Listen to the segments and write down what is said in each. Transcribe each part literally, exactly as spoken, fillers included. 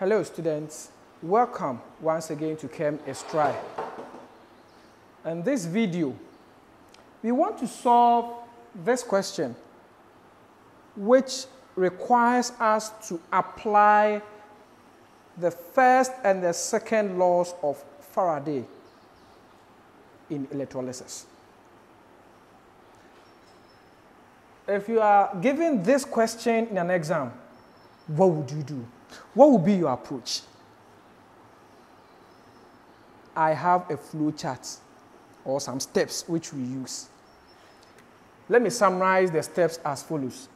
Hello students, welcome once again to Chem Is Try. In this video, we want to solve this question which requires us to apply the first and the second laws of Faraday in electrolysis. If you are given this question in an exam, what would you do? What would be your approach? I have a flow chart or some steps which we use. Let me summarize the steps as follows.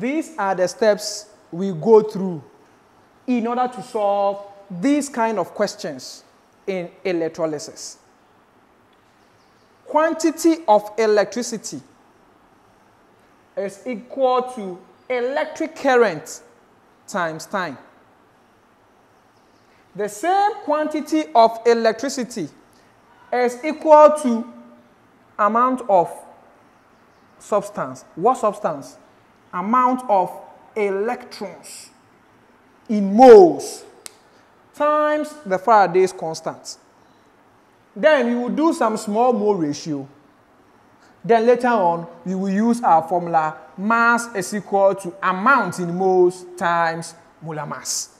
These are the steps we go through in order to solve these kind of questions in electrolysis. Quantity of electricity is equal to electric current times time. The same quantity of electricity is equal to amount of substance. What substance? Amount of electrons in moles times the Faraday's constant. Then we will do some small mole ratio. Then later on, we will use our formula, mass is equal to amount in moles times molar mass.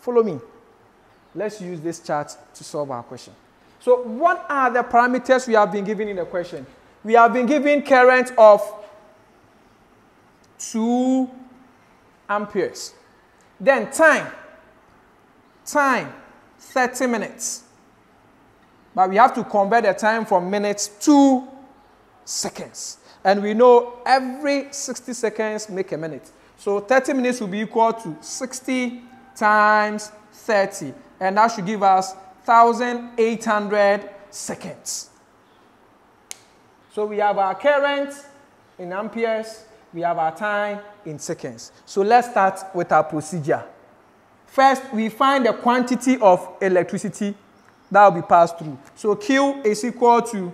Follow me. Let's use this chart to solve our question. So what are the parameters we have been given in the question? We have been given current of two amperes. Then time, time, thirty minutes. But we have to convert the time from minutes to seconds. And we know every sixty seconds make a minute. So thirty minutes will be equal to sixty times thirty. And that should give us one thousand eight hundred seconds. So we have our current in amperes, we have our time in seconds. So let's start with our procedure. First, we find the quantity of electricity that will be passed through. So Q is equal to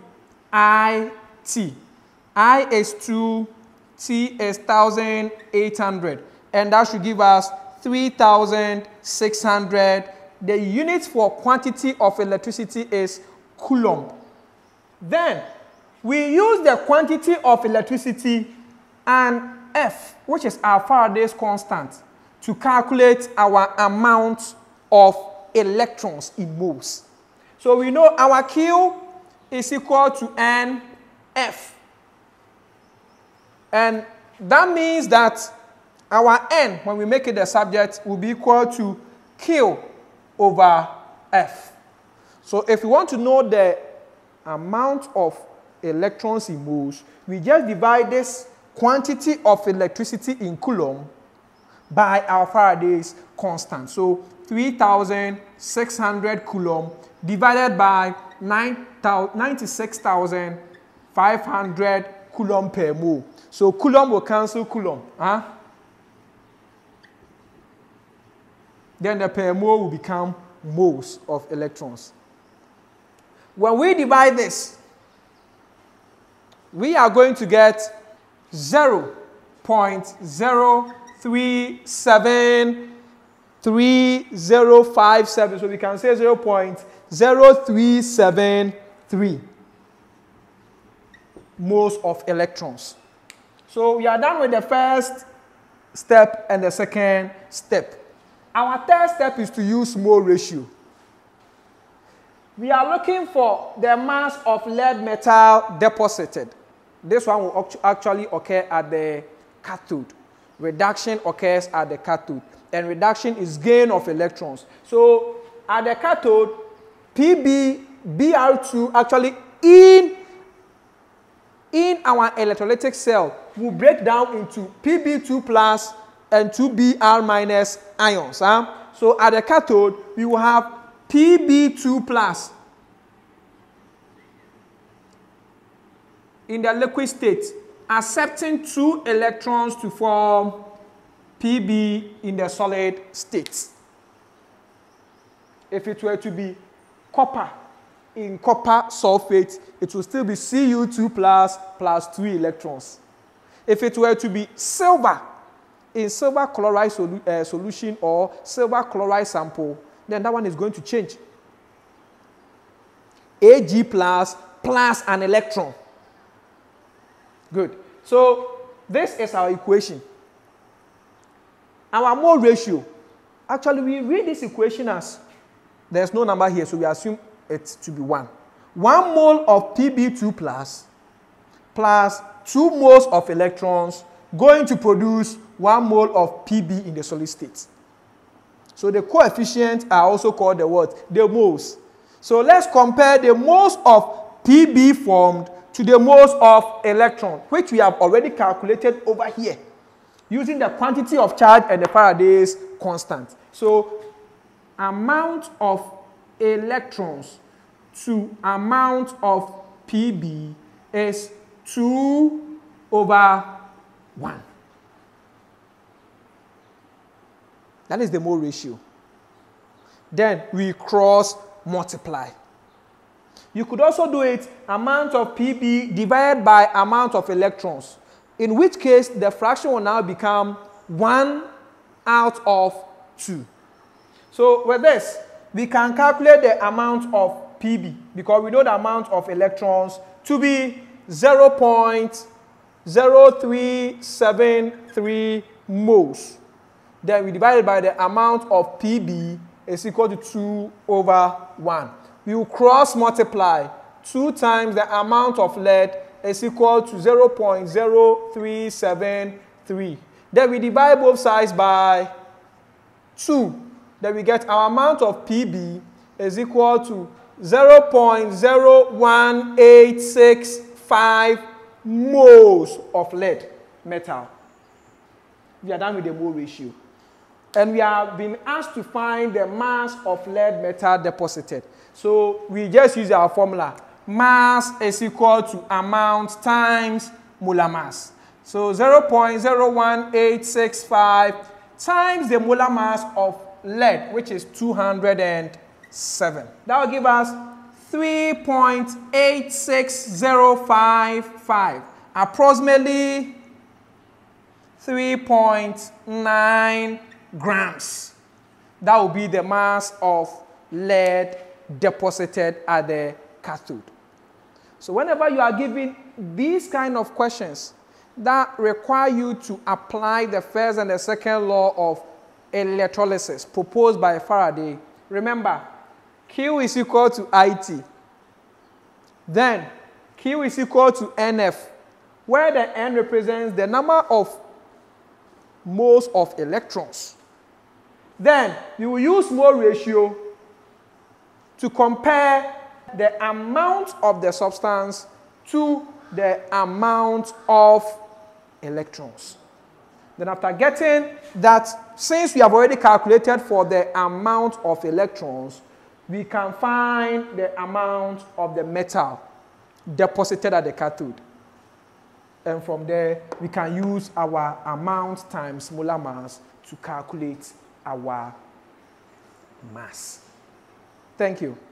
I T. I is two, T is one thousand eight hundred. And that should give us three thousand six hundred. The unit for quantity of electricity is coulomb. Then, we use the quantity of electricity and F, which is our Faraday's constant, to calculate our amount of electrons in moles. So we know our Q is equal to N F. And that means that our N, when we make it the subject, will be equal to Q over F. So if you want to know the amount of electrons in moles, we just divide this quantity of electricity in coulomb by our Faraday's constant. So three thousand six hundred coulomb divided by ninety-six thousand five hundred coulomb per mole. So coulomb will cancel coulomb. Huh? Then the per mole will become moles of electrons. When we divide this, we are going to get zero point zero three seven three zero five seven. So we can say zero point zero three seven three moles of electrons. So we are done with the first step and the second step. Our third step is to use mole ratio. We are looking for the mass of lead metal deposited. This one will actually occur at the cathode. Reduction occurs at the cathode. And reduction is gain of electrons. So at the cathode, P b B r two actually in, in our electrolytic cell will break down into P b two plus and two B r minus ions. Huh? So at the cathode, we will have P b two plus in the liquid state, accepting two electrons to form P b in the solid state. If it were to be copper, in copper sulfate, it will still be C u two plus plus two electrons. If it were to be silver, in silver chloride solu uh, solution or silver chloride sample, then that one is going to change. Ag plus plus an electron. Good. So this is our equation. Our mole ratio. Actually, we read this equation as there's no number here, so we assume it to be one. One mole of P b two plus plus two moles of electrons going to produce one mole of P b in the solid state. So the coefficients are also called the what? The moles. So let's compare the moles of P b formed to the moles of electron, which we have already calculated over here using the quantity of charge and the Faraday's constant. So amount of electrons to amount of P b is two over one. That is the mole ratio. Then we cross multiply. You could also do it amount of P b divided by amount of electrons, in which case the fraction will now become one out of two. So with this, we can calculate the amount of P b because we know the amount of electrons to be zero point zero three seven three moles. Then we divide it by the amount of P b is equal to two over one. We will cross multiply. two times the amount of lead is equal to zero point zero three seven three. Then we divide both sides by two. Then we get our amount of P b is equal to zero point zero one eight six five moles of lead metal. We are done with the mole ratio. And we have been asked to find the mass of lead metal deposited. So we just use our formula. Mass is equal to amount times molar mass. So zero point zero one eight six five times the molar mass of lead, which is two hundred seven. That will give us three point eight six zero five five, approximately three point nine grams. That will be the mass of lead deposited at the cathode. So whenever you are given these kind of questions that require you to apply the first and the second law of electrolysis proposed by Faraday, remember, Q is equal to I T. Then Q is equal to N F, where the N represents the number of moles of electrons. Then you will use mole ratio to compare the amount of the substance to the amount of electrons. Then after getting that, since we have already calculated for the amount of electrons, we can find the amount of the metal deposited at the cathode. And from there, we can use our amount times molar mass to calculate our mass. Thank you.